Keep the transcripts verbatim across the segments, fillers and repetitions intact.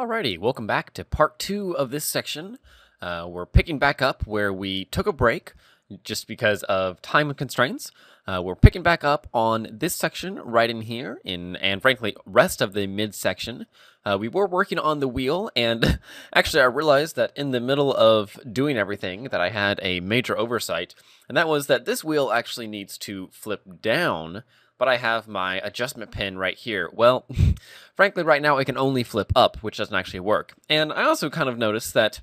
Alrighty, welcome back to part two of this section. Uh, we're picking back up where we took a break just because of time constraints. Uh, we're picking back up on this section right in here, in and frankly, rest of the mid section. Uh, we were working on the wheel, and actually I realized that in the middle of doing everything that I had a major oversight, and that was that this wheel actually needs to flip down, but I have my adjustment pin right here. Well, frankly, right now it can only flip up, which doesn't actually work. And I also kind of noticed that,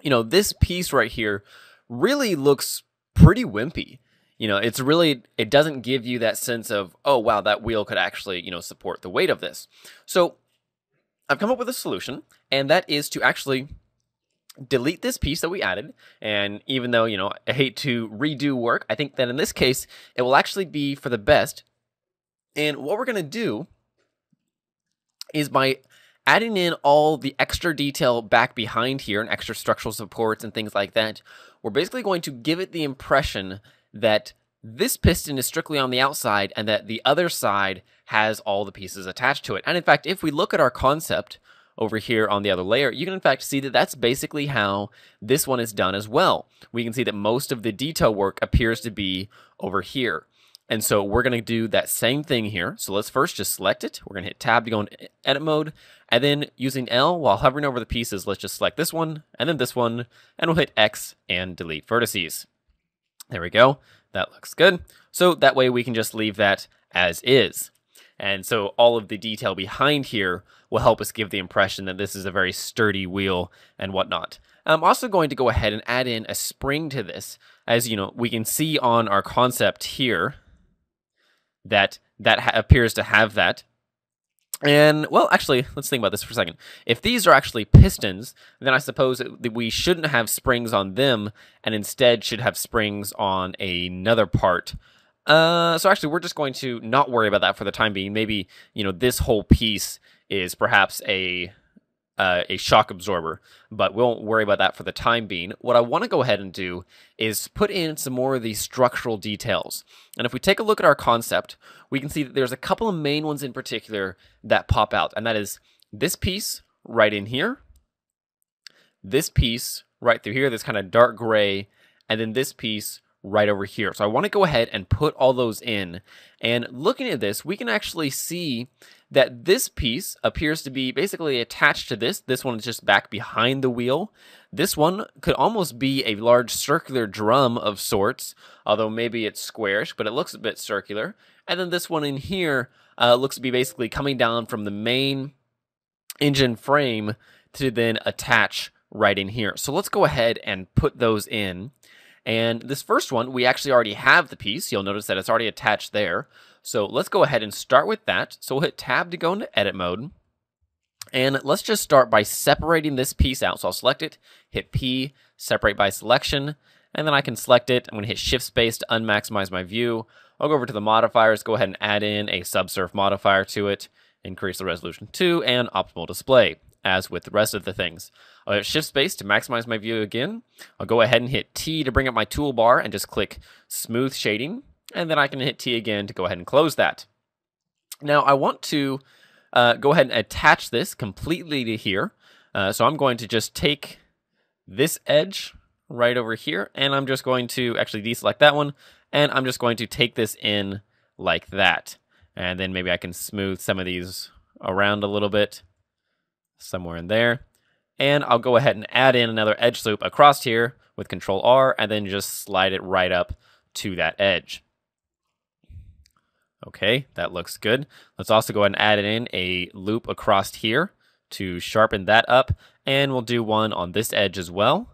you know, this piece right here really looks pretty wimpy. You know, it's really, it doesn't give you that sense of, oh, wow, that wheel could actually, you know, support the weight of this. So I've come up with a solution, and that is to actually delete this piece that we added. And even though, you know, I hate to redo work, I think that in this case, it will actually be for the best. And what we're going to do is by adding in all the extra detail back behind here and extra structural supports and things like that, we're basically going to give it the impression that this piston is strictly on the outside and that the other side has all the pieces attached to it. And in fact, if we look at our concept over here on the other layer, you can in fact see that that's basically how this one is done as well. We can see that most of the detail work appears to be over here. And so we're going to do that same thing here. So let's first just select it. We're going to hit tab to go into edit mode. And then using L while hovering over the pieces, let's just select this one and then this one. And we'll hit X and delete vertices. There we go. That looks good. So that way we can just leave that as is. And so all of the detail behind here will help us give the impression that this is a very sturdy wheel and whatnot. I'm also going to go ahead and add in a spring to this. As you know, we can see on our concept here that that ha- appears to have that. And, well, actually, let's think about this for a second. If these are actually pistons, then I suppose that we shouldn't have springs on them and instead should have springs on another part. Uh, so actually, we're just going to not worry about that for the time being. Maybe, you know, this whole piece is perhaps a, uh, a shock absorber, but we won't worry about that for the time being. What I want to go ahead and do is put in some more of these structural details. And if we take a look at our concept, we can see that there's a couple of main ones in particular that pop out, and that is this piece right in here, this piece right through here, this kind of dark gray, and then this piece right over here. So I want to go ahead and put all those in. And looking at this, we can actually see that this piece appears to be basically attached to this. This one is just back behind the wheel. This one could almost be a large circular drum of sorts, although maybe it's squarish, but it looks a bit circular. And then this one in here uh, looks to be basically coming down from the main engine frame to then attach right in here. So let's go ahead and put those in. And this first one, we actually already have the piece. You'll notice that it's already attached there. So let's go ahead and start with that. So we'll hit tab to go into edit mode. And let's just start by separating this piece out. So I'll select it, hit P, separate by selection, and then I can select it. I'm gonna hit shift space to unmaximize my view. I'll go over to the modifiers, go ahead and add in a subsurf modifier to it, increase the resolution to and optimal display. As with the rest of the things, I'll hit shift space to maximize my view again. I'll go ahead and hit T to bring up my toolbar and just click smooth shading. And then I can hit T again to go ahead and close that. Now I want to uh, go ahead and attach this completely to here. Uh, so I'm going to just take this edge right over here, and I'm just going to actually deselect that one. And I'm just going to take this in like that. And then maybe I can smooth some of these around a little bit. Somewhere in there. And I'll go ahead and add in another edge loop across here with Control R and then just slide it right up to that edge. Okay, that looks good. Let's also go ahead and add in a loop across here to sharpen that up. And we'll do one on this edge as well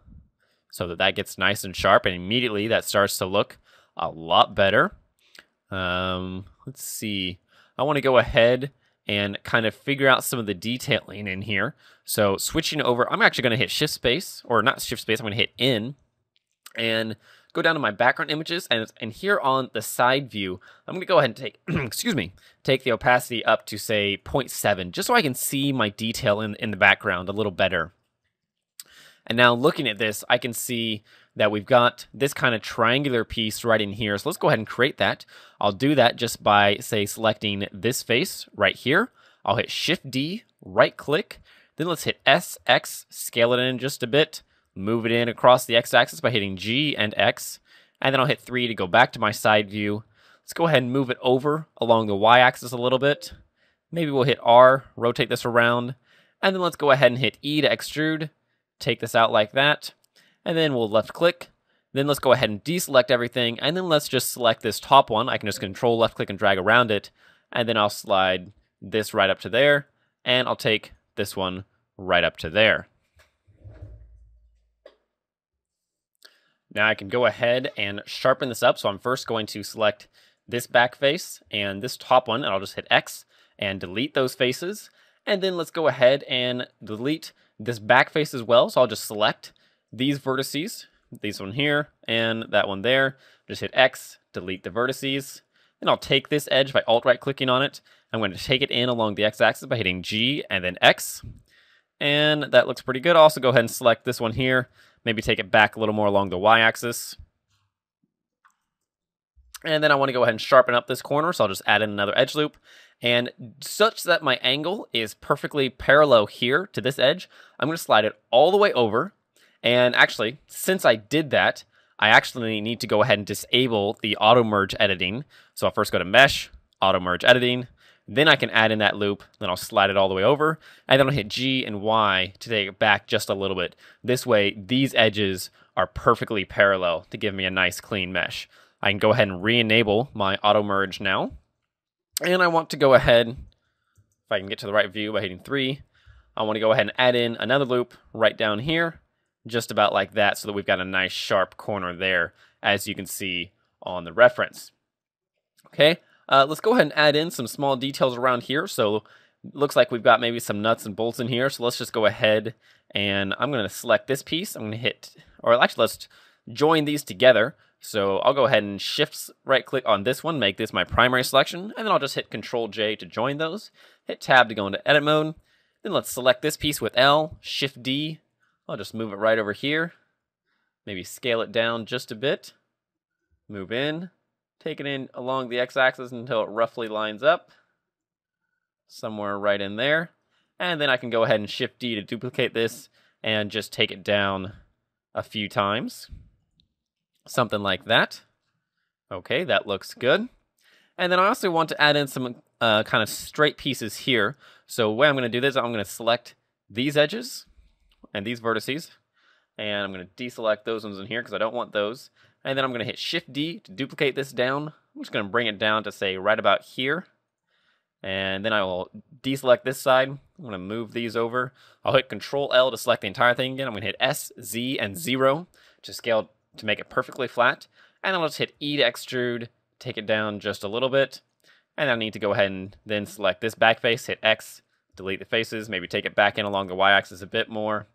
so that that gets nice and sharp. And immediately that starts to look a lot better. Um, let's see. I want to go ahead and kind of figure out some of the detailing in here. So switching over, I'm actually gonna hit shift space, or not shift space, I'm gonna hit N, and go down to my background images, and, and here on the side view, I'm gonna go ahead and take, excuse me, take the opacity up to say zero point seven, just so I can see my detail in, in the background a little better. And now looking at this, I can see that we've got this kind of triangular piece right in here. So let's go ahead and create that. I'll do that just by, say, selecting this face right here. I'll hit Shift D, right click, Then let's hit S, X, scale it in just a bit, move it in across the x-axis by hitting G and X, and then I'll hit three to go back to my side view. Let's go ahead and move it over along the y-axis a little bit. Maybe we'll hit R, rotate this around, and then let's go ahead and hit E to extrude, take this out like that, and then we'll left-click. Then let's go ahead and deselect everything, and then let's just select this top one. I can just control left-click and drag around it, and then I'll slide this right up to there, and I'll take this one right up to there. Now I can go ahead and sharpen this up, so I'm first going to select this back face and this top one, and I'll just hit X and delete those faces. And then let's go ahead and delete this back face as well, so I'll just select these vertices, these one here and that one there. Just hit X, delete the vertices. Then I'll take this edge by alt-right clicking on it. I'm going to take it in along the x-axis by hitting G and then X. And that looks pretty good. I'll also go ahead and select this one here. Maybe take it back a little more along the y-axis. And then I want to go ahead and sharpen up this corner, so I'll just add in another edge loop. And such that my angle is perfectly parallel here to this edge, I'm going to slide it all the way over. And actually, since I did that, I actually need to go ahead and disable the auto merge editing. So I'll first go to mesh, auto merge editing, then I can add in that loop, then I'll slide it all the way over, and then I'll hit G and Y to take it back just a little bit. This way, these edges are perfectly parallel to give me a nice clean mesh. I can go ahead and re-enable my auto merge now. And I want to go ahead, if I can get to the right view by hitting three, I want to go ahead and add in another loop right down here, just about like that, so that we've got a nice sharp corner there, as you can see on the reference. Okay, uh, let's go ahead and add in some small details around here. So it looks like we've got maybe some nuts and bolts in here. So let's just go ahead and I'm going to select this piece. I'm going to hit, or actually let's join these together. So I'll go ahead and shift right click on this one, make this my primary selection, and then I'll just hit Control J to join those. Hit Tab to go into edit mode. Then let's select this piece with L, Shift D. I'll just move it right over here, maybe scale it down just a bit, move in, take it in along the x-axis until it roughly lines up, somewhere right in there, and then I can go ahead and Shift D to duplicate this and just take it down a few times, something like that. Okay, that looks good. And then I also want to add in some uh, kind of straight pieces here, so the way I'm going to do this, I'm going to select these edges and these vertices, and I'm going to deselect those ones in here because I don't want those, and then I'm going to hit Shift D to duplicate this down. I'm just going to bring it down to, say, right about here, and then I will deselect this side. I'm going to move these over. I'll hit Control L to select the entire thing again. I'm going to hit S, Z, and zero to scale to make it perfectly flat, and I'll just hit E to extrude, take it down just a little bit, and I need to go ahead and then select this back face, hit X, delete the faces, maybe take it back in along the y-axis a bit more.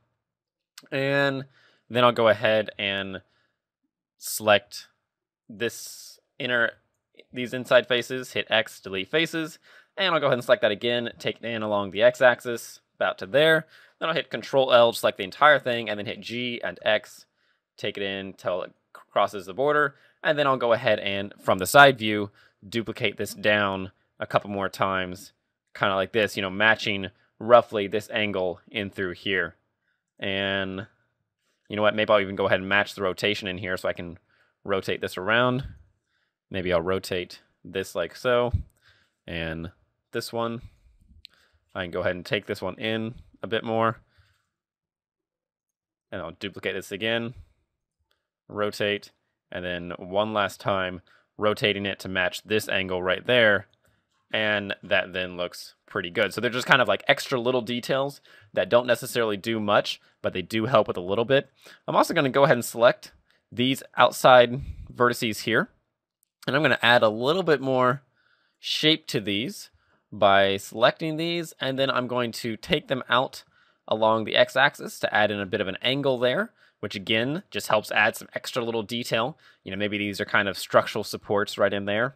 And then I'll go ahead and select this inner, these inside faces, hit X, delete faces, and I'll go ahead and select that again, take it in along the x-axis, about to there. Then I'll hit Control L, select the entire thing, and then hit G and X, take it in until it crosses the border, and then I'll go ahead and, from the side view, duplicate this down a couple more times, kind of like this, you know, matching roughly this angle in through here. And you know what, maybe I'll even go ahead and match the rotation in here so I can rotate this around. Maybe I'll rotate this like so, and this one. I can go ahead and take this one in a bit more. And I'll duplicate this again, rotate, and then one last time, rotating it to match this angle right there. And that then looks pretty good. So they're just kind of like extra little details that don't necessarily do much, but they do help with a little bit. I'm also going to go ahead and select these outside vertices here, and I'm going to add a little bit more shape to these by selecting these, and then I'm going to take them out along the x-axis to add in a bit of an angle there, which again just helps add some extra little detail. You know, maybe these are kind of structural supports right in there.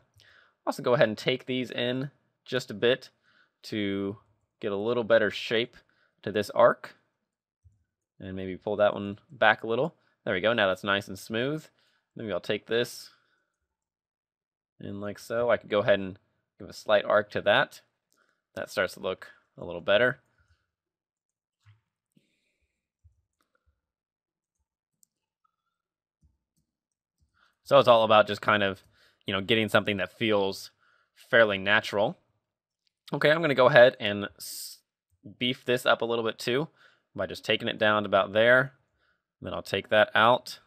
Also go ahead and take these in just a bit to get a little better shape to this arc. And maybe pull that one back a little. There we go, now that's nice and smooth. Maybe I'll take this and like so. I could go ahead and give a slight arc to that. That starts to look a little better. So it's all about just kind of, you know, getting something that feels fairly natural. Okay, I'm going to go ahead and beef this up a little bit too by just taking it down to about there. Then I'll take that out.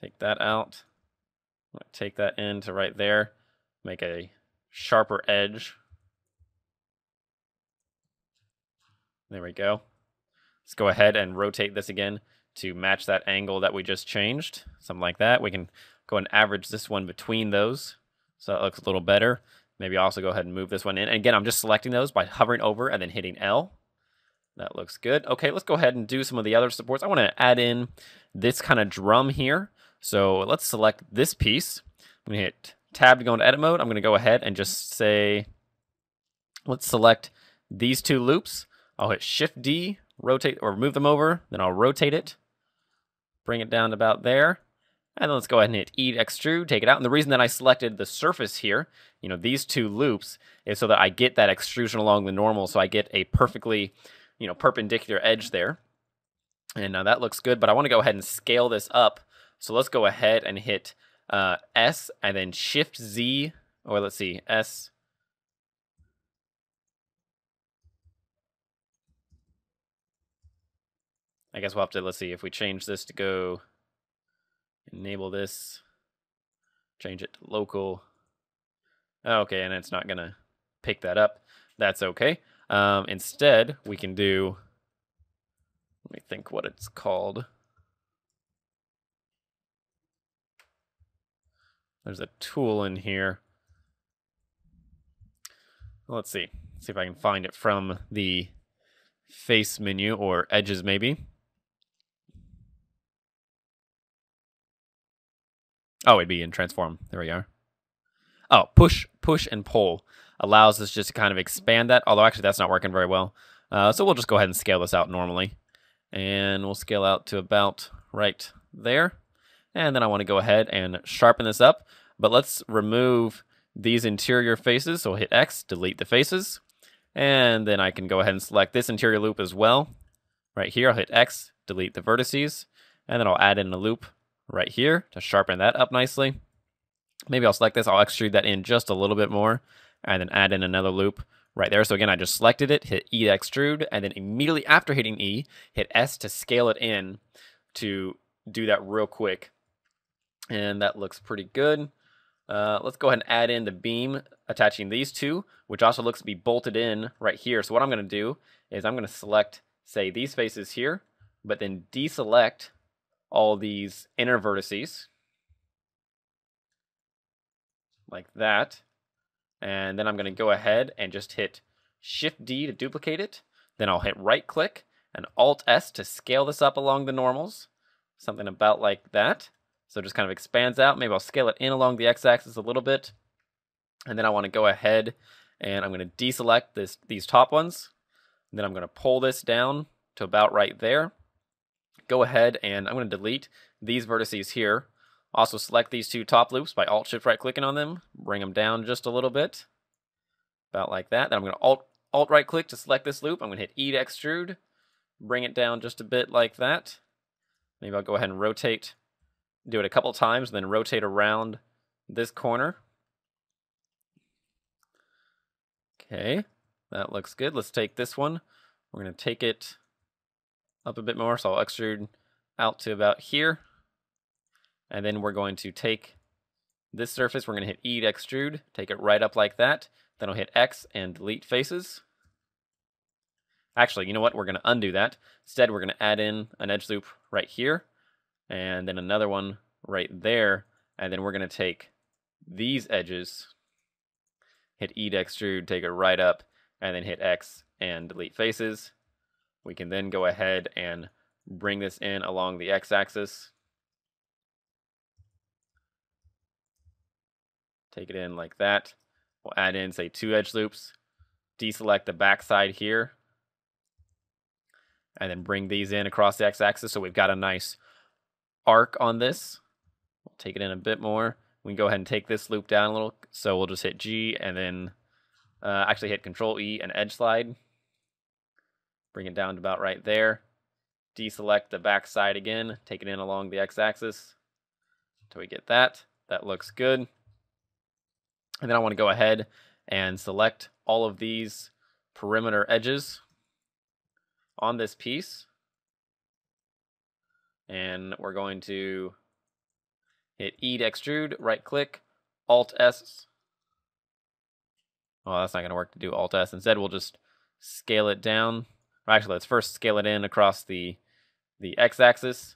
Take that out. I'm going to take that into right there. Make a sharper edge. There we go. Let's go ahead and rotate this again to match that angle that we just changed. Something like that. We can go and average this one between those. So that looks a little better. Maybe also go ahead and move this one in. And again, I'm just selecting those by hovering over and then hitting L. That looks good. Okay, let's go ahead and do some of the other supports. I want to add in this kind of drum here. So let's select this piece. I'm going to hit Tab to go into edit mode. I'm going to go ahead and just say, let's select these two loops. I'll hit Shift D, rotate or move them over. Then I'll rotate it, bring it down to about there. And then let's go ahead and hit E to extrude, take it out. And the reason that I selected the surface here, you know, these two loops, is so that I get that extrusion along the normal, so I get a perfectly, you know, perpendicular edge there. And now that looks good, but I want to go ahead and scale this up. So let's go ahead and hit uh, S and then Shift Z, or let's see, S. I guess we'll have to, let's see, if we change this to go, enable this, change it to local. Okay, and it's not gonna pick that up. That's okay. Um, instead, we can do, let me think what it's called. There's a tool in here. Let's see, see if I can find it from the face menu or edges maybe. Oh, it'd be in transform. There we are. Oh, push, push, and pull allows us just to kind of expand that. Although actually that's not working very well. Uh, so we'll just go ahead and scale this out normally. And we'll scale out to about right there. And then I want to go ahead and sharpen this up. But let's remove these interior faces. So we'll hit X, delete the faces. And then I can go ahead and select this interior loop as well. Right here, I'll hit X, delete the vertices. And then I'll add in a loop right here to sharpen that up nicely. Maybe I'll select this, I'll extrude that in just a little bit more, and then add in another loop right there. So again, I just selected it, hit E to extrude, and then immediately after hitting E, hit S to scale it in to do that real quick. And that looks pretty good. Uh, let's go ahead and add in the beam attaching these two, which also looks to be bolted in right here. So what I'm gonna do is I'm gonna select, say, these faces here, but then deselect all these inner vertices like that, and then I'm going to go ahead and just hit Shift D to duplicate it. Then I'll hit right click and Alt S to scale this up along the normals, something about like that. So it just kind of expands out. Maybe I'll scale it in along the x-axis a little bit, and then I want to go ahead and I'm going to deselect this these top ones, and then I'm going to pull this down to about right there. Go ahead and I'm going to delete these vertices here. Also select these two top loops by Alt Shift right clicking on them. Bring them down just a little bit. About like that. Then I'm going to Alt Alt right click to select this loop. I'm going to hit E to extrude. Bring it down just a bit like that. Maybe I'll go ahead and rotate. Do it a couple times and then rotate around this corner. Okay. That looks good. Let's take this one. We're going to take it up a bit more, so I'll extrude out to about here. And then we're going to take this surface, we're going to hit E to extrude, take it right up like that. Then I'll hit X and delete faces. Actually, you know what? We're going to undo that. Instead, we're going to add in an edge loop right here, and then another one right there. And then we're going to take these edges, hit E to extrude, take it right up, and then hit X and delete faces. We can then go ahead and bring this in along the x-axis. Take it in like that. We'll add in, say, two edge loops. Deselect the back side here. And then bring these in across the x-axis so we've got a nice arc on this. We'll take it in a bit more. We can go ahead and take this loop down a little. So we'll just hit G and then uh, actually hit Control E and edge slide. Bring it down to about right there. Deselect the back side again. Take it in along the x-axis. So we get that. That looks good. And then I want to go ahead and select all of these perimeter edges on this piece. And we're going to hit E to extrude, right click, Alt S. Well, that's not going to work to do Alt S. Instead, we'll just scale it down. Or actually, let's first scale it in across the, the X axis.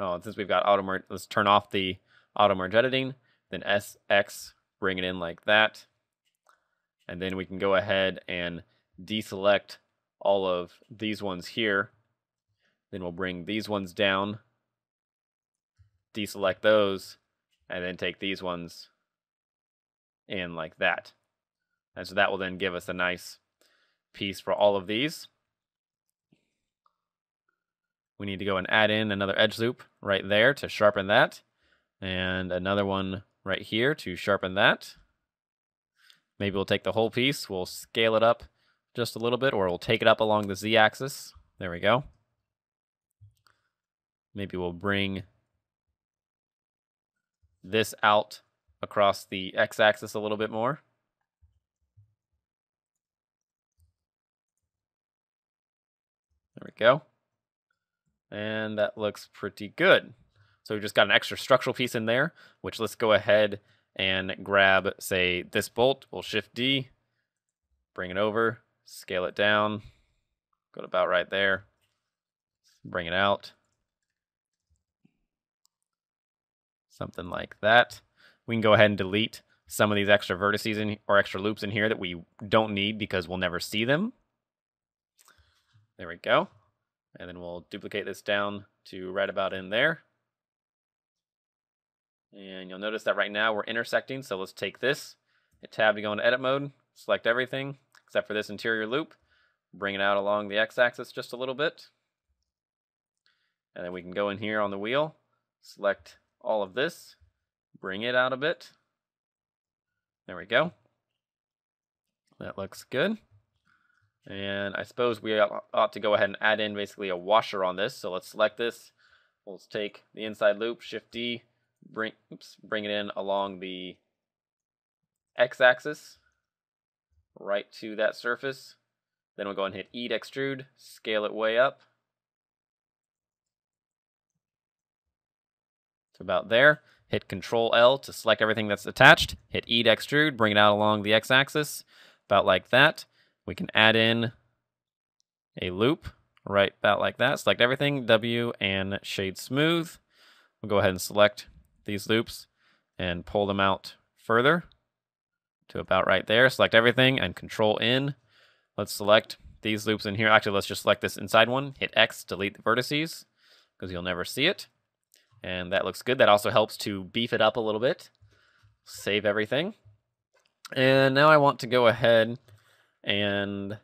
Oh, and since we've got auto merge, let's turn off the auto merge editing. Then S, X, bring it in like that. And then we can go ahead and deselect all of these ones here. Then we'll bring these ones down, deselect those, and then take these ones in like that. And so that will then give us a nice piece for all of these. We need to go and add in another edge loop right there to sharpen that, and another one right here to sharpen that. Maybe we'll take the whole piece, we'll scale it up just a little bit, or we'll take it up along the Z-axis. There we go. Maybe we'll bring this out across the X-axis a little bit more. There we go. And that looks pretty good. So we've just got an extra structural piece in there, which let's go ahead and grab, say, this bolt. We'll shift D, bring it over, scale it down, go to about right there, bring it out. Something like that. We can go ahead and delete some of these extra vertices in, or extra loops in here that we don't need because we'll never see them. There we go. And then we'll duplicate this down to right about in there. And you'll notice that right now we're intersecting, so let's take this, hit tab to go into edit mode, select everything except for this interior loop, bring it out along the X-axis just a little bit. And then we can go in here on the wheel, select all of this, bring it out a bit. There we go. That looks good. And I suppose we ought to go ahead and add in basically a washer on this. So let's select this. We'll take the inside loop, Shift D, bring oops, bring it in along the X-axis, right to that surface. Then we'll go and hit E to extrude, scale it way up to about there. Hit Control L to select everything that's attached. Hit E to extrude, bring it out along the X-axis, about like that. We can add in a loop right about like that. Select everything, W, and shade smooth. We'll go ahead and select these loops and pull them out further to about right there. Select everything and Control N. Let's select these loops in here. Actually, let's just select this inside one. Hit X, delete the vertices because you'll never see it. And that looks good. That also helps to beef it up a little bit. Save everything. And now I want to go ahead and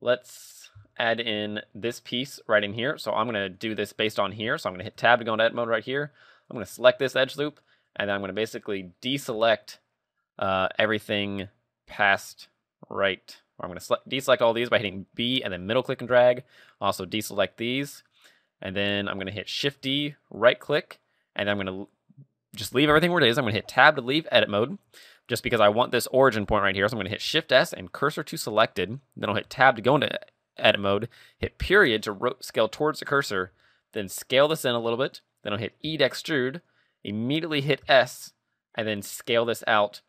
let's add in this piece right in here. So I'm going to do this based on here. So I'm going to hit tab to go into edit mode right here. I'm going to select this edge loop, and I'm going to basically deselect uh, everything past right. Or I'm going to deselect all these by hitting B and then middle click and drag. Also deselect these. And then I'm going to hit Shift D, right click, and I'm going to just leave everything where it is. I'm going to hit tab to leave edit mode, just because I want this origin point right here. So I'm going to hit Shift-S and cursor to selected. Then I'll hit Tab to go into edit mode. Hit period to scale towards the cursor. Then scale this in a little bit. Then I'll hit E to extrude. Immediately hit S. And then scale this out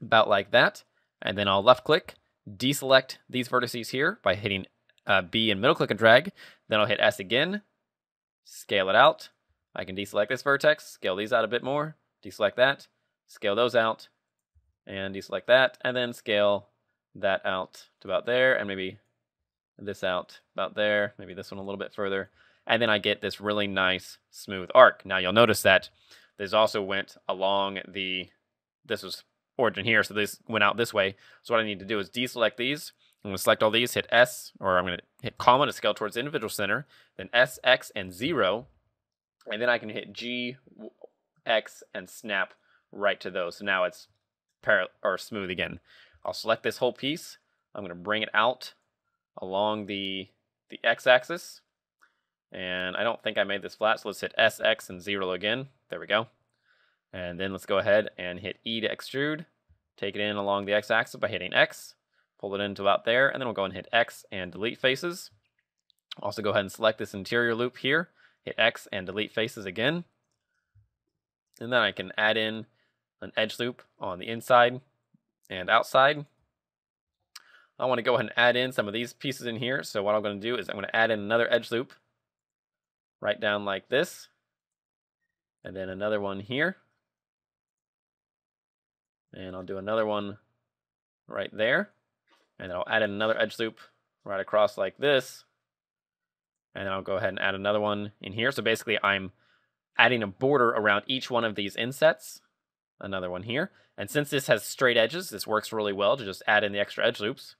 about like that. And then I'll left-click. Deselect these vertices here by hitting uh, B and middle-click and drag. Then I'll hit S again. Scale it out. I can deselect this vertex. Scale these out a bit more. Deselect that. Scale those out. And deselect that, and then scale that out to about there, and maybe this out about there, maybe this one a little bit further, and then I get this really nice smooth arc. Now you'll notice that this also went along the, this was origin here, so this went out this way. So what I need to do is deselect these. I'm going to select all these, hit S, or I'm going to hit comma to scale towards the individual center, then S, X, and zero, and then I can hit G, X, and snap right to those. So now it's or smooth again. I'll select this whole piece. I'm going to bring it out along the the x-axis. And I don't think I made this flat, so let's hit S X and zero again. There we go. And then let's go ahead and hit E to extrude. Take it in along the x-axis by hitting X. Pull it into about there, and then we'll go and hit X and delete faces. Also go ahead and select this interior loop here. Hit X and delete faces again. And then I can add in an edge loop on the inside and outside. I want to go ahead and add in some of these pieces in here. So what I'm going to do is I'm going to add in another edge loop right down like this. And then another one here. And I'll do another one right there. And then I'll add in another edge loop right across like this. And then I'll go ahead and add another one in here. So basically I'm adding a border around each one of these insets. Another one here. And since this has straight edges, this works really well to just add in the extra edge loops.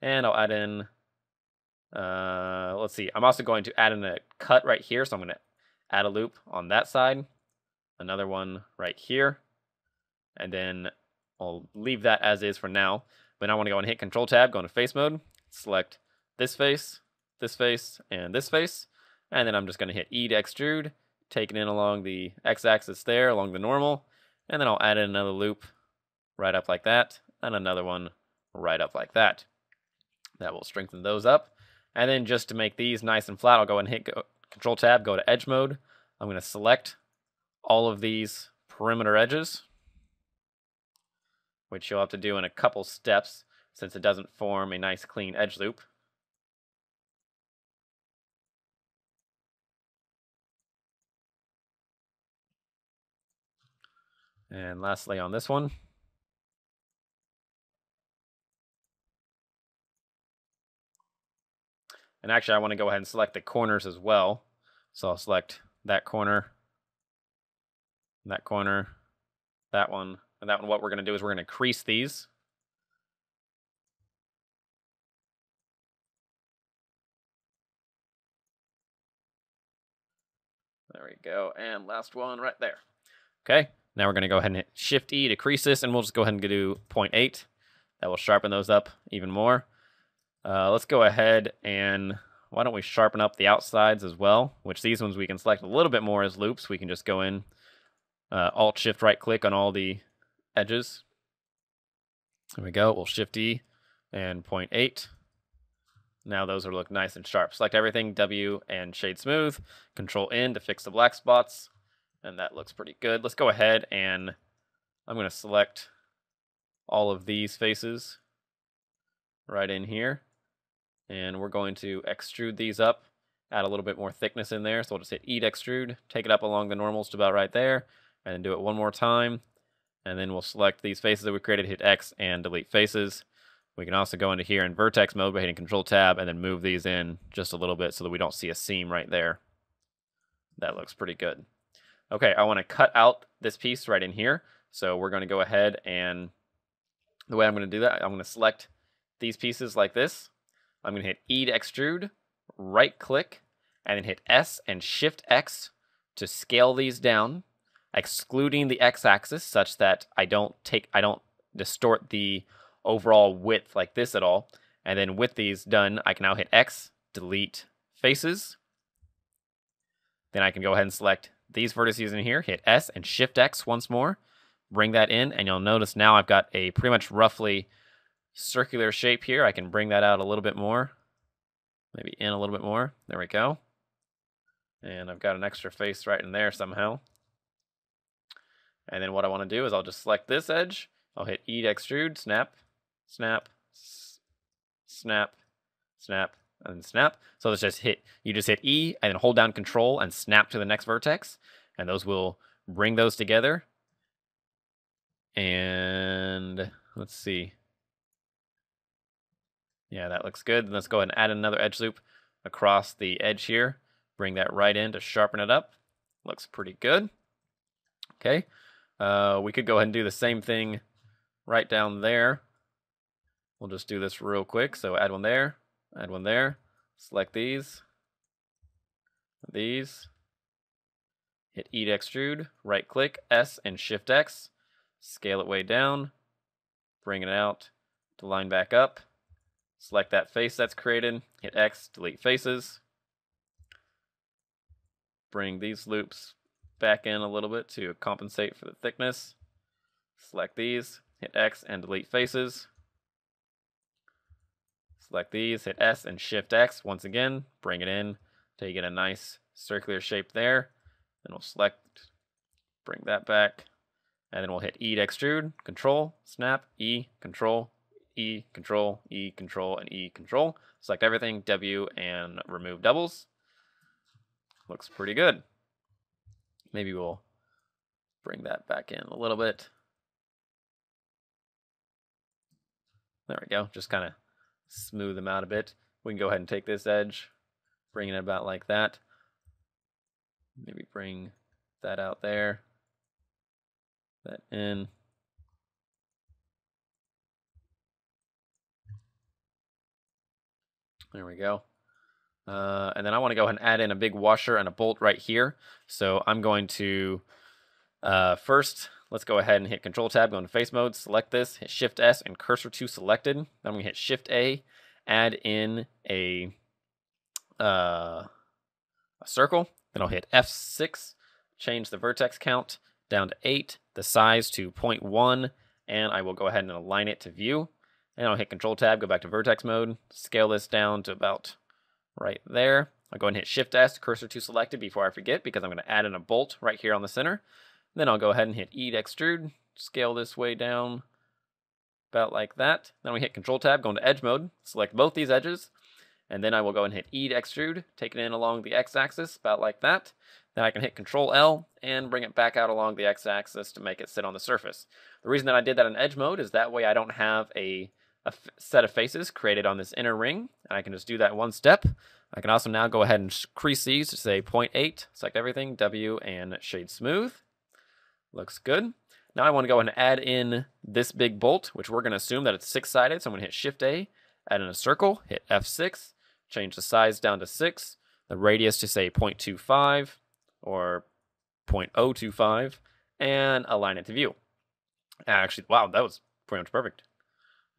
And I'll add in, uh, let's see, I'm also going to add in a cut right here. So I'm going to add a loop on that side. Another one right here. And then I'll leave that as is for now. But I want to go and hit Control Tab, go into face mode, select this face, this face, and this face. And then I'm just going to hit E to extrude, take it in along the x-axis there, along the normal. And then I'll add in another loop right up like that, and another one right up like that. That will strengthen those up. And then just to make these nice and flat, I'll go and hit go, Control Tab, go to Edge Mode. I'm going to select all of these perimeter edges, which you'll have to do in a couple steps since it doesn't form a nice clean edge loop. And lastly on this one, and actually I want to go ahead and select the corners as well. So I'll select that corner, that corner, that one, and that one. What we're going to do is we're going to crease these. There we go. And last one right there. Okay. Now we're going to go ahead and hit Shift-E to crease this, and we'll just go ahead and do zero point eight. That will sharpen those up even more. Uh, let's go ahead and why don't we sharpen up the outsides as well, which these ones we can select a little bit more as loops. We can just go in, uh, Alt-Shift-Right-Click on all the edges. There we go. We'll Shift-E and zero point eight. Now those will look nice and sharp. Select everything, W and Shade Smooth. Control-N to fix the black spots. And that looks pretty good. Let's go ahead and I'm going to select all of these faces right in here. And we're going to extrude these up, add a little bit more thickness in there. So we'll just hit E to extrude, take it up along the normals to about right there, and then do it one more time. And then we'll select these faces that we created, hit X and delete faces. We can also go into here in vertex mode by hitting Control Tab and then move these in just a little bit so that we don't see a seam right there. That looks pretty good. Okay, I want to cut out this piece right in here. So we're going to go ahead and the way I'm going to do that, I'm going to select these pieces like this. I'm going to hit E to extrude, right click, and then hit S and Shift X to scale these down, excluding the x-axis such that I don't take, I don't distort the overall width like this at all. And then with these done, I can now hit X, delete faces. Then I can go ahead and select these vertices in here, hit S and Shift X once more, bring that in, and you'll notice now I've got a pretty much roughly circular shape here. I can bring that out a little bit more, maybe in a little bit more. There we go. And I've got an extra face right in there somehow. And then what I want to do is I'll just select this edge. I'll hit E to extrude, snap, snap, snap, snap, and snap. So let's just hit, you just hit E and then hold down Control and snap to the next vertex, and those will bring those together. And let's see. Yeah, that looks good. And let's go ahead and add another edge loop across the edge here. Bring that right in to sharpen it up. Looks pretty good. Okay. Uh, we could go ahead and do the same thing right down there. We'll just do this real quick. So add one there. Add one there, select these, these, hit E to extrude, right click, S and Shift X, scale it way down, bring it out to line back up, Select that face that's created, hit X, delete faces. Bring these loops back in a little bit to compensate for the thickness. Select these, hit X and delete faces. Select these, hit S and shift X once again, bring it in till you get a nice circular shape there. Then we'll select, bring that back, and then we'll hit E to extrude, control, snap, E, control, E, control, E, control, and E, control. Select everything, W, and remove doubles. Looks pretty good. Maybe we'll bring that back in a little bit. There we go. Just kind of smooth them out a bit. We can go ahead and take this edge, bring it about like that. Maybe bring that out there. That in. There we go. Uh, and then I want to go ahead and add in a big washer and a bolt right here. So I'm going to uh, first, let's go ahead and hit Control Tab, go into face mode, select this, hit Shift S and cursor to selected. Then I'm going to hit Shift A, add in a, uh, a circle. Then I'll hit F six, change the vertex count down to eight, the size to zero point one, and I will go ahead and align it to view. And I'll hit Control Tab, go back to vertex mode, scale this down to about right there. I'll go ahead and hit Shift S, cursor to selected before I forget, because I'm going to add in a bolt right here on the center. And then I'll go ahead and hit E to extrude, scale this way down about like that. Then we hit Control Tab, go into edge mode, select both these edges, and then I will go and hit E to extrude, take it in along the x-axis about like that. Then I can hit Control L and bring it back out along the x-axis to make it sit on the surface. The reason that I did that in edge mode is that way I don't have a a set of faces created on this inner ring, and I can just do that one step. I can also now go ahead and crease these to say zero point eight, select everything, W, and shade smooth. Looks good. Now I want to go and add in this big bolt, which we're going to assume that it's six-sided, so I'm going to hit Shift-A, add in a circle, hit F six, change the size down to six, the radius to say zero point two five or zero point zero two five, and align it to view. Actually, wow, that was pretty much perfect.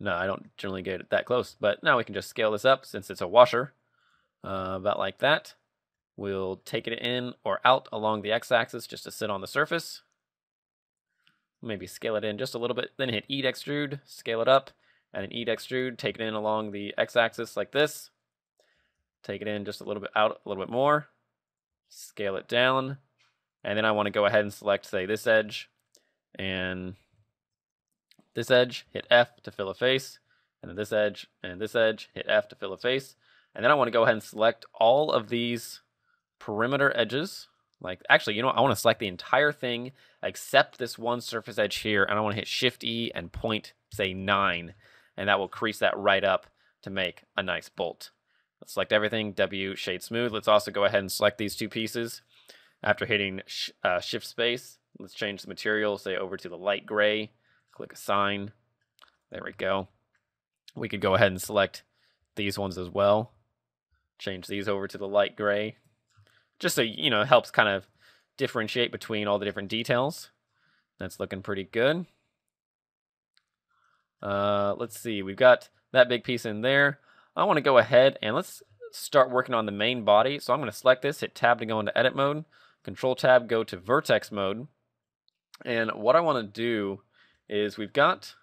No, I don't generally get it that close, but now we can just scale this up since it's a washer, uh, about like that. We'll take it in or out along the x-axis just to sit on the surface. Maybe scale it in just a little bit, then hit E to extrude, scale it up, and then E to extrude, take it in along the x-axis like this. Take it in just a little bit out, a little bit more, scale it down, and then I want to go ahead and select, say, this edge, and this edge, hit F to fill a face, and then this edge, and this edge, hit F to fill a face. And then I want to go ahead and select all of these perimeter edges. Like, actually, you know what? I want to select the entire thing except this one surface edge here, and I want to hit Shift-E and point, say, nine, and that will crease that right up to make a nice bolt. Let's select everything, W, shade smooth. Let's also go ahead and select these two pieces. After hitting sh uh, Shift Space, let's change the material, say, over to the light gray. Click assign. There we go. We could go ahead and select these ones as well. Change these over to the light gray. Just so, you know, it helps kind of differentiate between all the different details. That's looking pretty good. Uh, let's see. We've got that big piece in there. I want to go ahead and let's start working on the main body. So I'm going to select this, hit Tab to go into edit mode. Control Tab, go to vertex mode. And what I want to do is we've got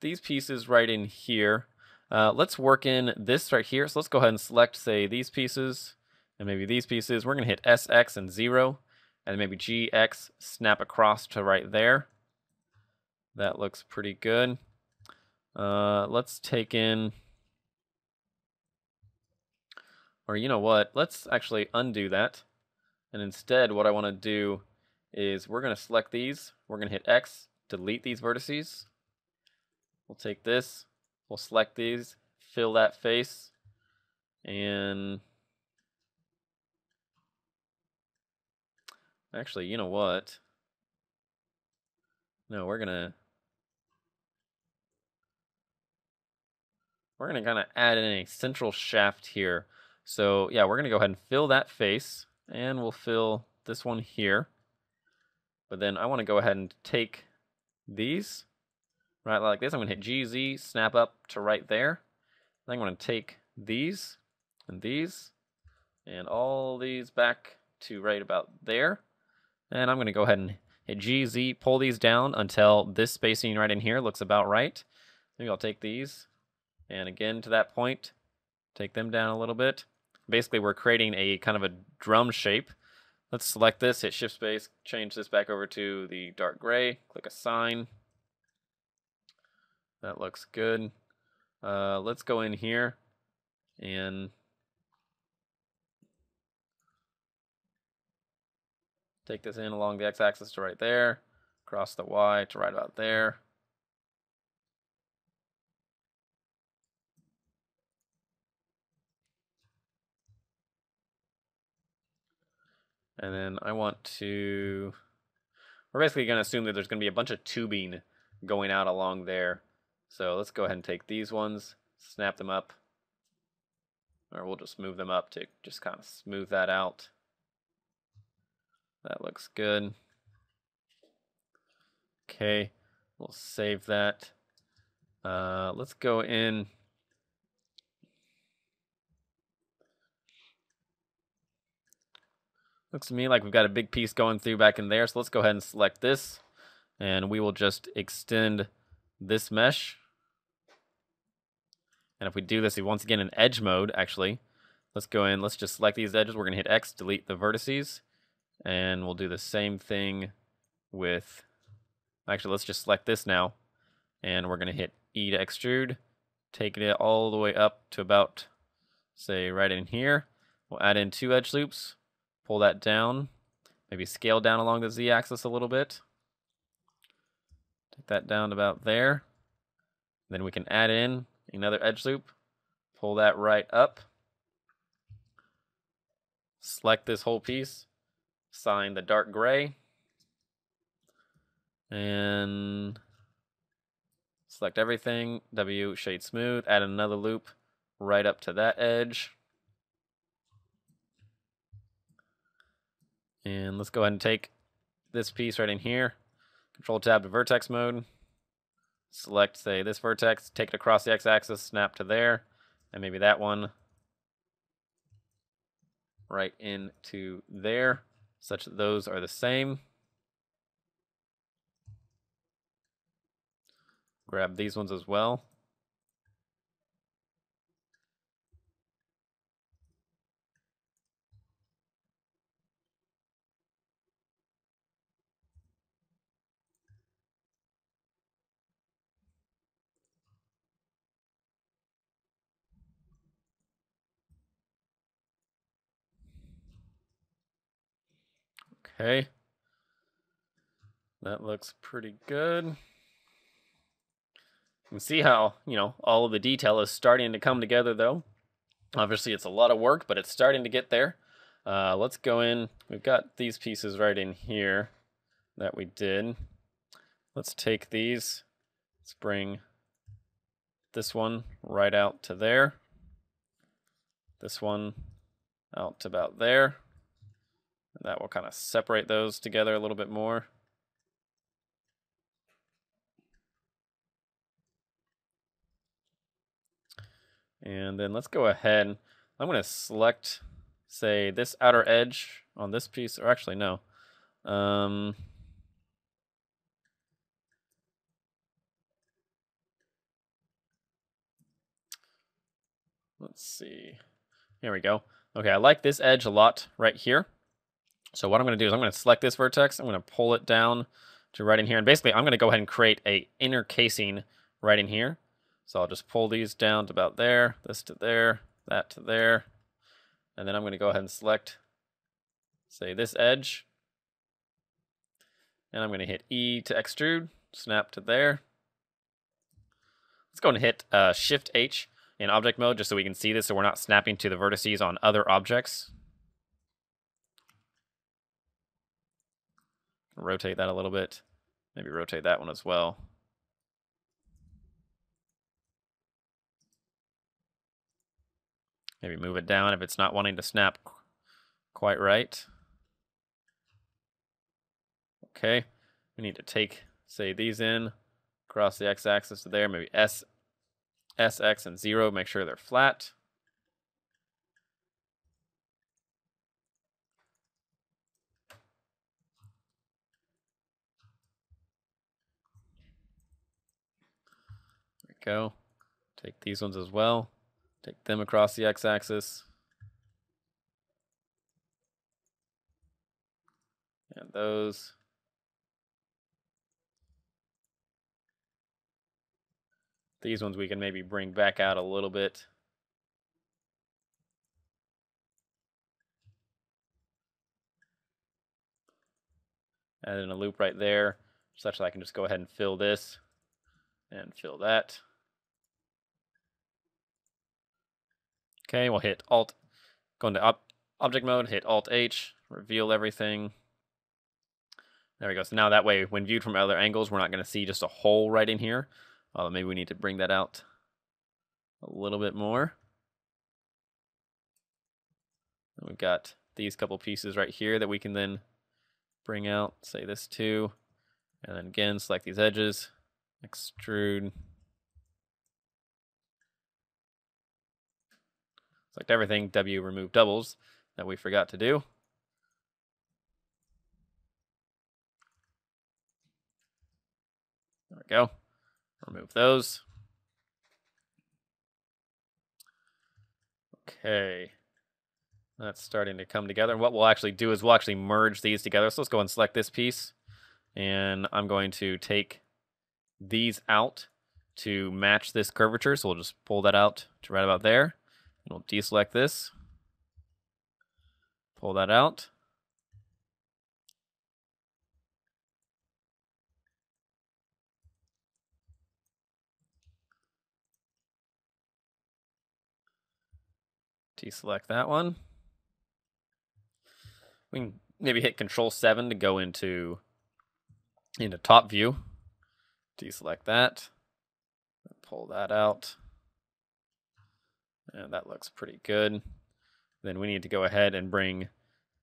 these pieces right in here. Uh, let's work in this right here. So let's go ahead and select, say, these pieces and maybe these pieces. We're going to hit S X and zero, and maybe G X, snap across to right there. That looks pretty good. Uh, let's take in, or you know what, let's actually undo that. And instead what I want to do is we're going to select these. We're going to hit X, delete these vertices. We'll take this, we'll select these, fill that face, and actually, you know what? No, we're gonna we're gonna kind of add in a central shaft here. So yeah, we're gonna go ahead and fill that face, and we'll fill this one here. But then I want to go ahead and take these, right like this. I'm going to hit G Z, snap up to right there. I'm going to take these and these and all these back to right about there. And I'm going to go ahead and hit G, Z, pull these down until this spacing right in here looks about right. Maybe I'll take these, and again to that point, take them down a little bit. Basically, we're creating a kind of a drum shape. Let's select this, hit Shift Space, change this back over to the dark gray, click Assign. That looks good. Uh, let's go in here and take this in along the x-axis to right there, across the y to right about there. And then I want to, we're basically going to assume that there's going to be a bunch of tubing going out along there. So let's go ahead and take these ones, snap them up, or we'll just move them up to just kind of smooth that out. That looks good. Okay, we'll save that. Uh, let's go in. Looks to me like we've got a big piece going through back in there, so let's go ahead and select this, and we will just extend this mesh. And if we do this once again in edge mode, actually, let's go in, let's just select these edges. We're going to hit X, delete the vertices, and we'll do the same thing with, actually, let's just select this now, and we're going to hit E to extrude, take it all the way up to about, say, right in here. We'll add in two edge loops. Pull that down, maybe scale down along the z-axis a little bit. Take that down to about there. Then we can add in another edge loop, pull that right up. Select this whole piece, assign the dark gray, and select everything, W, shade smooth, add another loop right up to that edge. And let's go ahead and take this piece right in here, Control Tab to vertex mode, select, say, this vertex, take it across the x-axis, snap to there, and maybe that one right into there, such that those are the same. Grab these ones as well. Okay, that looks pretty good. You can see how, you know, all of the detail is starting to come together, though. Obviously, it's a lot of work, but it's starting to get there. Uh, let's go in. We've got these pieces right in here that we did. Let's take these. Let's bring this one right out to there. This one out to about there. That will kind of separate those together a little bit more. And then let's go ahead. I'm going to select, say, this outer edge on this piece, or actually, no. Um, let's see. Here we go. Okay, I like this edge a lot right here. So what I'm going to do is I'm going to select this vertex. I'm going to pull it down to right in here. And basically, I'm going to go ahead and create a inner casing right in here. So I'll just pull these down to about there, this to there, that to there. And then I'm going to go ahead and select, say, this edge. And I'm going to hit E to extrude, snap to there. Let's go and hit uh, Shift H in object mode just so we can see this so we're not snapping to the vertices on other objects. Rotate that a little bit. Maybe rotate that one as well. Maybe move it down if it's not wanting to snap quite right. Okay. We need to take, say, these in, across the x-axis to there, maybe S S, X, and zero. Make sure they're flat. There we go. Take these ones as well. Take them across the x-axis. And those. These ones we can maybe bring back out a little bit. Add in a loop right there, such that I can just go ahead and fill this and fill that. Okay, we'll hit Alt, go into op object mode, hit Alt H, reveal everything. There we go. So now that way, when viewed from other angles, we're not going to see just a hole right in here. Uh, maybe we need to bring that out a little bit more. And we've got these couple pieces right here that we can then bring out. Say this too. And then again, select these edges, extrude. Select everything, W, remove doubles that we forgot to do. There we go. Remove those. Okay. That's starting to come together. What we'll actually do is we'll actually merge these together. So let's go and select this piece. And I'm going to take these out to match this curvature. So we'll just pull that out to right about there. And we'll deselect this. Pull that out. Deselect that one. We can maybe hit Control seven to go into, into top view. Deselect that. Pull that out. And that looks pretty good. Then we need to go ahead and bring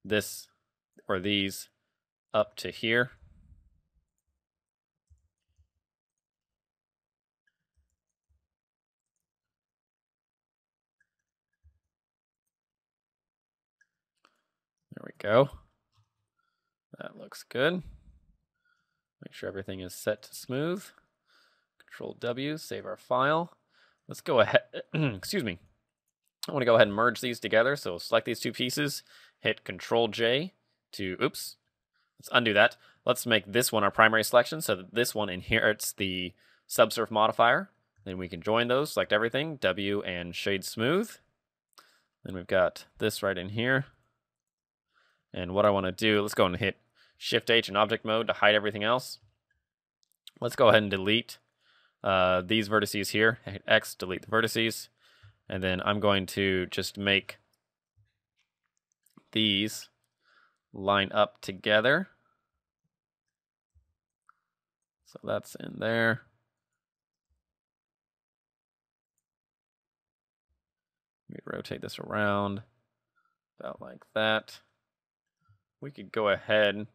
this or these up to here. There we go. That looks good. Make sure everything is set to smooth. Control W, save our file. Let's go ahead, excuse me. I want to go ahead and merge these together. So select these two pieces, hit Control J to, oops, let's undo that. Let's make this one our primary selection so that this one inherits the subsurf modifier. Then we can join those, select everything, W and shade smooth. Then we've got this right in here. And what I want to do, let's go and hit Shift H in object mode to hide everything else. Let's go ahead and delete uh, these vertices here. Hit X, delete the vertices. And then I'm going to just make these line up together. So that's in there. Let me rotate this around about like that. We could go ahead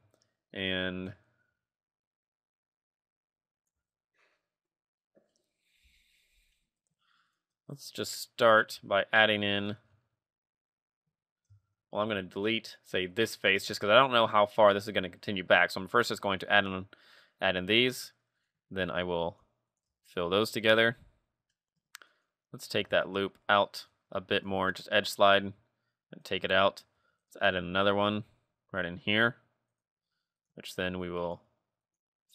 and let's just start by adding in. Well, I'm going to delete, say, this face just because I don't know how far this is going to continue back. So I'm first just going to add in, add in these. Then I will fill those together. Let's take that loop out a bit more. Just edge slide and take it out. Let's add in another one right in here, which then we will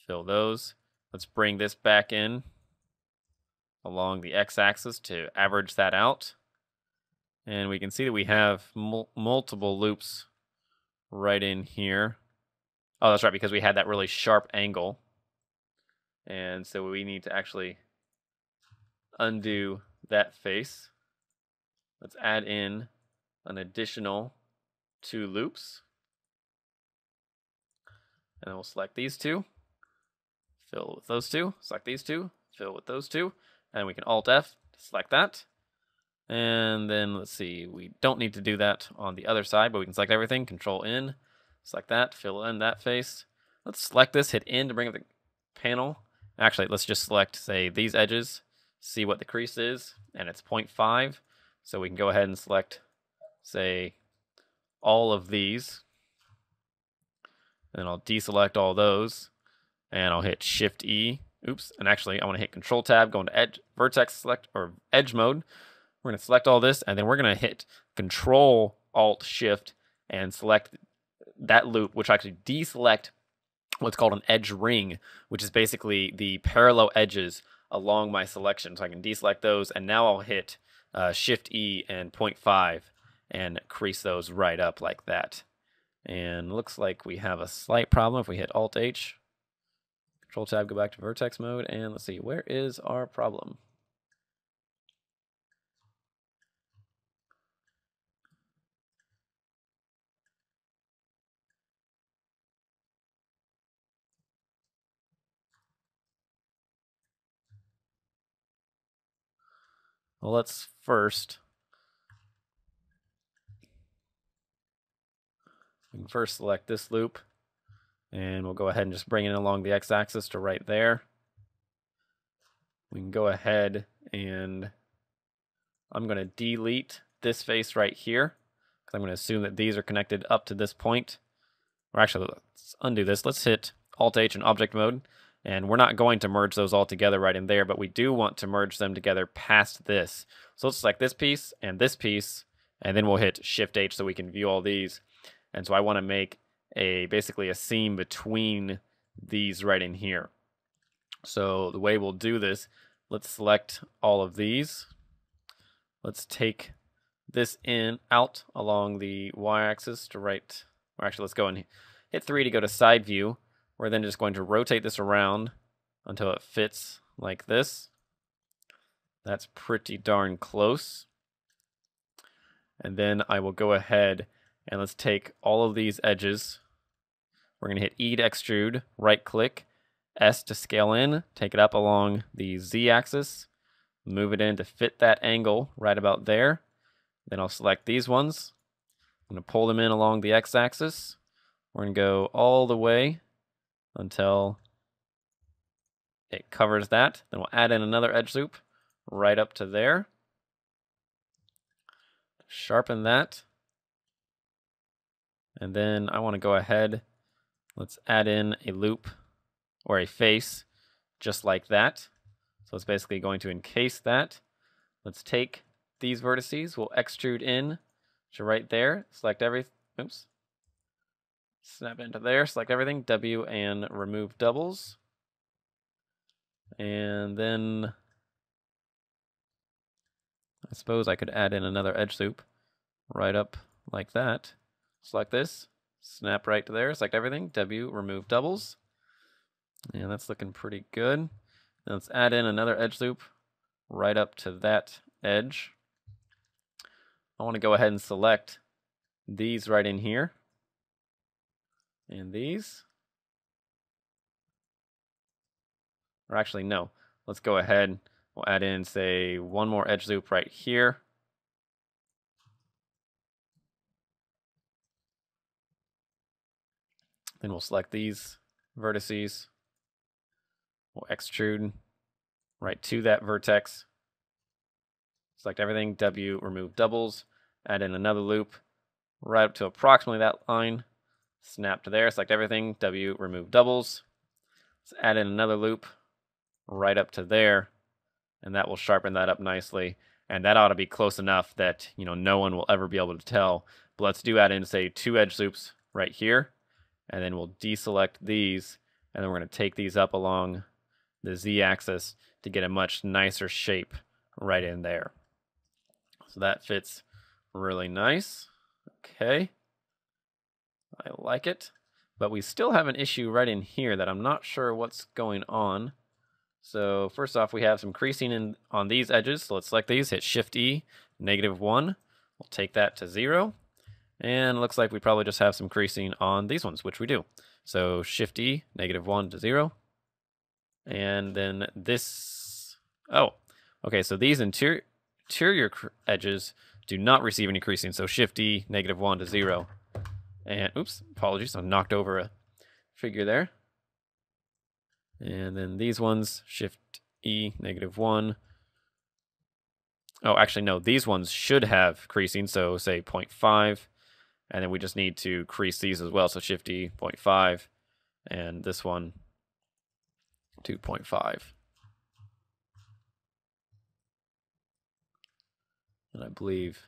fill those. Let's bring this back in along the x-axis to average that out. And we can see that we have mul multiple loops right in here. Oh, that's right, because we had that really sharp angle. And so we need to actually undo that face. Let's add in an additional two loops. And then we'll select these two, fill with those two, select these two, fill with those two, and we can Alt F to select that. And then let's see, we don't need to do that on the other side, but we can select everything, Control N, select that, fill in that face. Let's select this, hit N to bring up the panel. Actually, let's just select, say, these edges, see what the crease is, and it's zero point five. So we can go ahead and select, say, all of these. And I'll deselect all those, and I'll hit Shift E. Oops, and actually I want to hit Control Tab, go into edge, vertex select, or edge mode. We're going to select all this, and then we're going to hit Control Alt Shift and select that loop, which actually deselect what's called an edge ring, which is basically the parallel edges along my selection. So I can deselect those, and now I'll hit uh, Shift E and zero point five and crease those right up like that. And looks like we have a slight problem if we hit Alt H. Control Tab, go back to vertex mode, and let's see, where is our problem? Well, let's first we can first select this loop, and we'll go ahead and just bring it along the x-axis to right there. We can go ahead and I'm going to delete this face right here because I'm going to assume that these are connected up to this point. Or actually, let's undo this. Let's hit Alt-H in object mode. And we're not going to merge those all together right in there, but we do want to merge them together past this. So let's select this piece and this piece, and then we'll hit Shift H so we can view all these. And so I want to make a basically a seam between these right in here. So the way we'll do this, let's select all of these. Let's take this in out along the y-axis to right. Or actually, let's go and hit three to go to side view. We're then just going to rotate this around until it fits like this. That's pretty darn close. And then I will go ahead and let's take all of these edges. We're going to hit E to extrude, right click, S to scale in, take it up along the Z axis, move it in to fit that angle right about there. Then I'll select these ones. I'm going to pull them in along the X axis. We're going to go all the way until it covers that. Then we'll add in another edge loop right up to there. Sharpen that. And then I want to go ahead, let's add in a loop or a face just like that. So it's basically going to encase that. Let's take these vertices, we'll extrude in to right there, select every, oops. Snap into there, select everything, W and remove doubles. And then I suppose I could add in another edge loop right up like that. Select this, snap right to there, select everything, W, remove doubles. And that's looking pretty good. And let's add in another edge loop right up to that edge. I want to go ahead and select these right in here. And these, or actually no, let's go ahead, we'll add in, say, one more edge loop right here. Then we'll select these vertices, we'll extrude right to that vertex, select everything, W, remove doubles, add in another loop right up to approximately that line. Snap to there, select everything, W, remove doubles. Let's add in another loop right up to there, and that will sharpen that up nicely. And that ought to be close enough that, you know, no one will ever be able to tell. But let's do add in, say, two edge loops right here, and then we'll deselect these, and then we're going to take these up along the z-axis to get a much nicer shape right in there. So that fits really nice. Okay. I like it, but we still have an issue right in here that I'm not sure what's going on. So first off, we have some creasing in on these edges. So let's select these, hit Shift E, negative one. We'll take that to zero. And it looks like we probably just have some creasing on these ones, which we do. So Shift E, negative one to zero. And then this, oh, okay. So these interior, interior edges do not receive any creasing. So Shift E, negative one to zero. And oops, apologies, I knocked over a figure there. And then these ones, Shift E, negative one, Oh, actually, no, these ones should have creasing. So say zero point five, and then we just need to crease these as well. So Shift D, zero point five, and this one, two point five. And I believe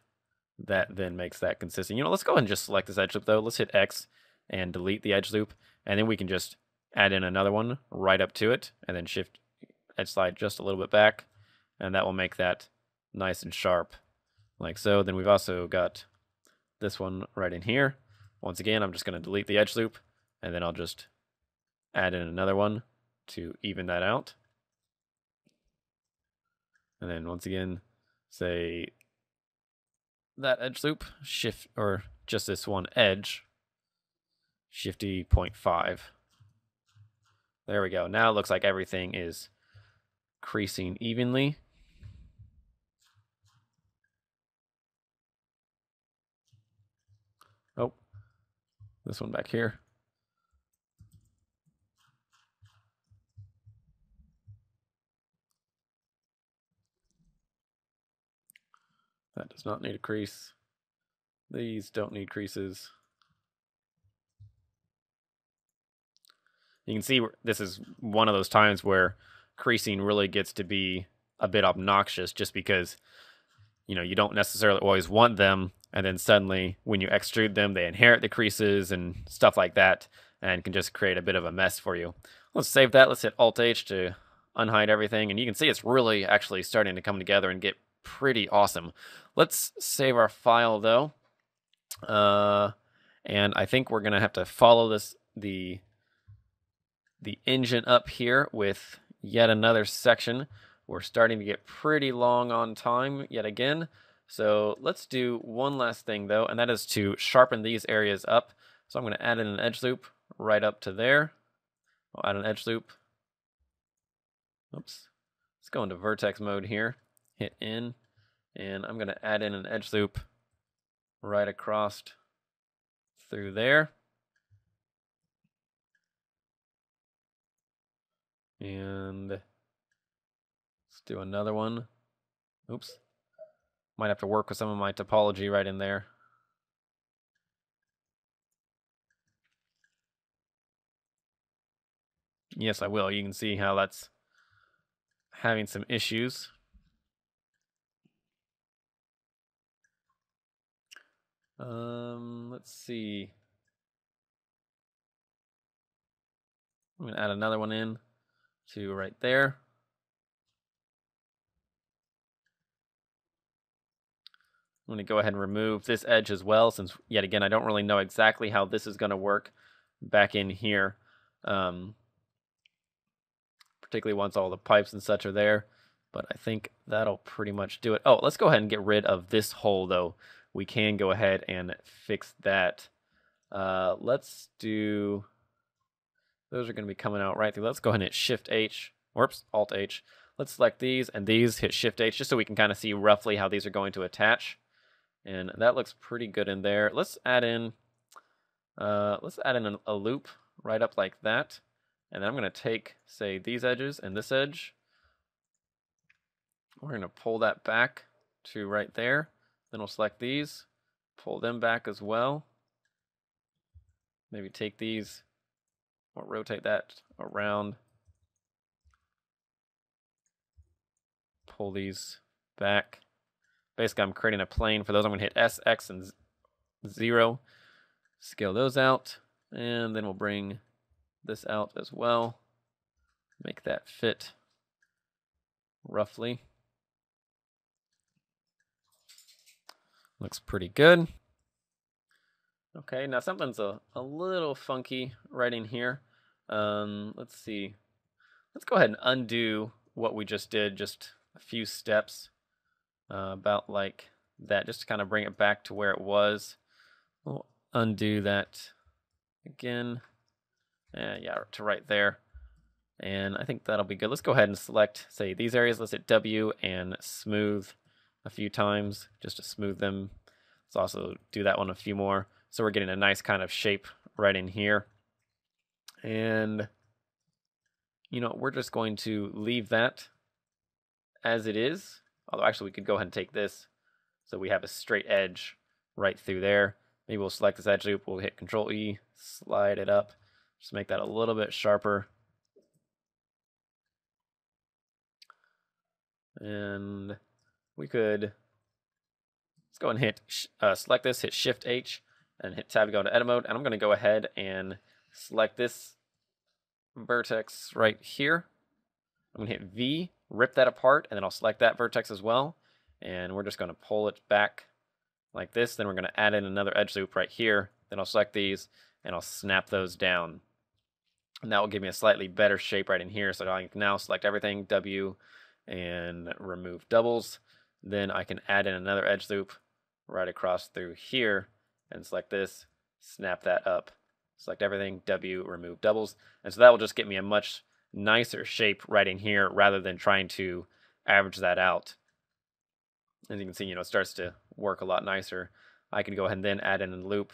that then makes that consistent. You know, let's go ahead and just select this edge loop, though. Let's hit X and delete the edge loop. And then we can just add in another one right up to it. And then shift edge slide just a little bit back. And that will make that nice and sharp, like so. Then we've also got this one right in here. Once again, I'm just going to delete the edge loop. And then I'll just add in another one to even that out. And then once again, say that edge loop, shift, or just this one edge, shifty zero point five. There we go. Now it looks like everything is creasing evenly. Oh, this one back here. That does not need a crease. These don't need creases. You can see this is one of those times where creasing really gets to be a bit obnoxious, just because, you know, you don't necessarily always want them, and then suddenly when you extrude them, they inherit the creases and stuff like that, and can just create a bit of a mess for you. Let's save that. Let's hit Alt H to unhide everything, and you can see it's really actually starting to come together and get pretty awesome. Let's save our file, though, uh, and I think we're gonna have to follow this the the engine up here with yet another section. We're starting to get pretty long on time yet again, so let's do one last thing, though, and that is to sharpen these areas up. So I'm gonna add in an edge loop right up to there. I'll add an edge loop. Oops, let's go into vertex mode here. Hit in, and I'm going to add in an edge loop right across through there. And let's do another one. Oops. Might have to work with some of my topology right in there. Yes, I will. You can see how that's having some issues. Um, let's see. I'm going to add another one in to right there. I'm going to go ahead and remove this edge as well, since, yet again, I don't really know exactly how this is going to work back in here. Um, particularly once all the pipes and such are there. But I think that'll pretty much do it. Oh, let's go ahead and get rid of this hole, though. We can go ahead and fix that. Uh, let's do, those are going to be coming out right through. Let's go ahead and hit Shift H, whoops, Alt H. Let's select these and these, hit Shift H, just so we can kind of see roughly how these are going to attach. And that looks pretty good in there. Let's add in, uh, let's add in a loop right up like that. And then I'm going to take, say, these edges and this edge. We're going to pull that back to right there. Then we'll select these, pull them back as well. Maybe take these or rotate that around. Pull these back. Basically, I'm creating a plane for those. I'm going to hit S, X, and zero. Scale those out. And then we'll bring this out as well. Make that fit roughly. Looks pretty good. Okay, now something's a, a little funky right in here. Um, let's see. Let's go ahead and undo what we just did, just a few steps, uh, about like that, just to kind of bring it back to where it was. We'll undo that again. Uh, yeah, to right there. And I think that'll be good. Let's go ahead and select, say, these areas. Let's hit W and smooth a few times just to smooth them. Let's also do that one a few more. So we're getting a nice kind of shape right in here. And, you know, we're just going to leave that as it is. Although actually we could go ahead and take this. So we have a straight edge right through there. Maybe we'll select this edge loop. We'll hit Control E, slide it up. Just make that a little bit sharper. And we could, let's go and hit, uh, select this, hit Shift H, and hit Tab to go into edit mode. And I'm going to go ahead and select this vertex right here. I'm going to hit V, rip that apart, and then I'll select that vertex as well. And we're just going to pull it back like this. Then we're going to add in another edge loop right here. Then I'll select these and I'll snap those down. And that will give me a slightly better shape right in here. So I can now select everything, W, and remove doubles. Then I can add in another edge loop right across through here and select this, snap that up, select everything, W, remove doubles. And so that will just get me a much nicer shape right in here rather than trying to average that out. As you can see, you know, it starts to work a lot nicer. I can go ahead and then add in a loop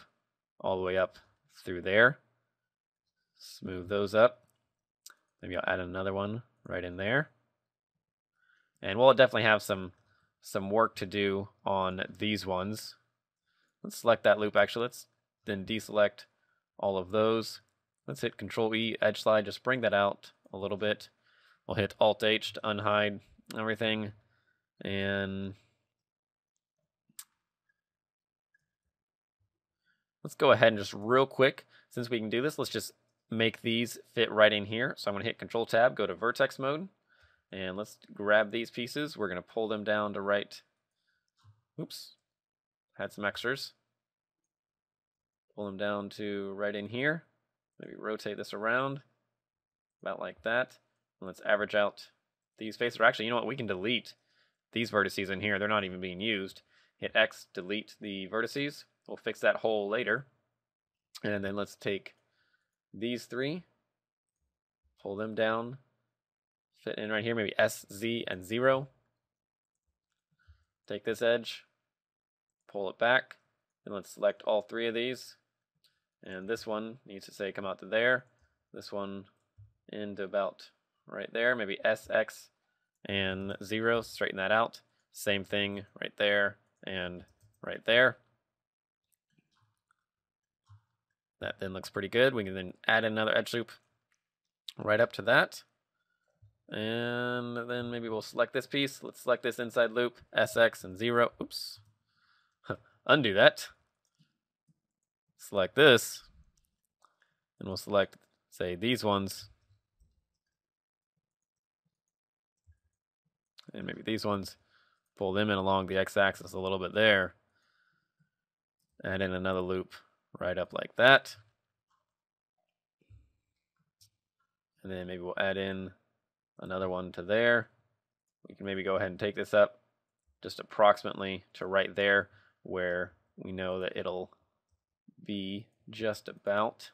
all the way up through there. Smooth those up. Maybe I'll add another one right in there. And we'll definitely have some some work to do on these ones. Let's select that loop actually. Let's then deselect all of those. Let's hit Control E, edge slide, just bring that out a little bit. We'll hit Alt H to unhide everything. And let's go ahead and just real quick, since we can do this, let's just make these fit right in here. So I'm going to hit Control Tab, go to vertex mode, and let's grab these pieces. We're going to pull them down to right. Oops, had some extras. Pull them down to right in here. Maybe rotate this around, about like that. And let's average out these faces. Or actually, you know what? We can delete these vertices in here. They're not even being used. Hit X, delete the vertices. We'll fix that hole later. And then let's take these three, pull them down, fit in right here, maybe S, Z, and zero. Take this edge, pull it back, and let's select all three of these. And this one needs to say come out to there. This one into about right there, maybe S, X, and zero. Straighten that out. Same thing right there and right there. That then looks pretty good. We can then add another edge loop right up to that. And then maybe we'll select this piece. Let's select this inside loop, S X and zero. Oops. Undo that. Select this. And we'll select, say, these ones. And maybe these ones, pull them in along the x-axis a little bit there. Add in another loop right up like that. And then maybe we'll add in another one to there. We can maybe go ahead and take this up just approximately to right there where we know that it'll be just about.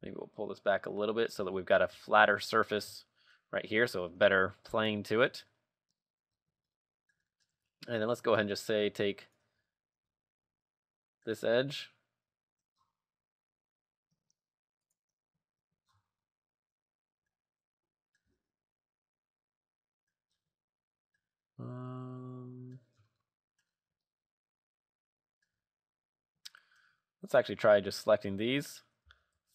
Maybe we'll pull this back a little bit so that we've got a flatter surface right here, so a better plane to it. And then let's go ahead and just say take this edge, um, let's actually try just selecting these,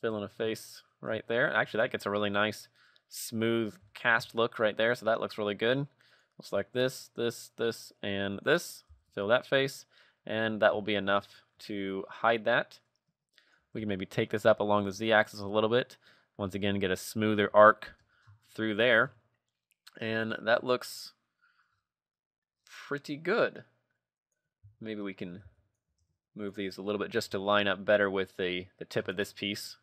fill in a face right there. Actually, that gets a really nice smooth cast look right there, so that looks really good. We'll select this, this, this, and this, fill that face, and that will be enough to hide that. We can maybe take this up along the z-axis a little bit, once again get a smoother arc through there, and that looks pretty good. Maybe we can move these a little bit just to line up better with the, the tip of this piece.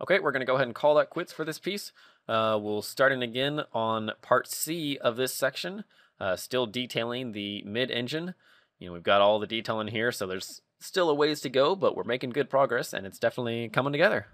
Okay, we're going to go ahead and call that quits for this piece. Uh, we'll start in again on part C of this section, uh, still detailing the mid-engine. You know, we've got all the detail in here, so there's still a ways to go, but we're making good progress, and it's definitely coming together.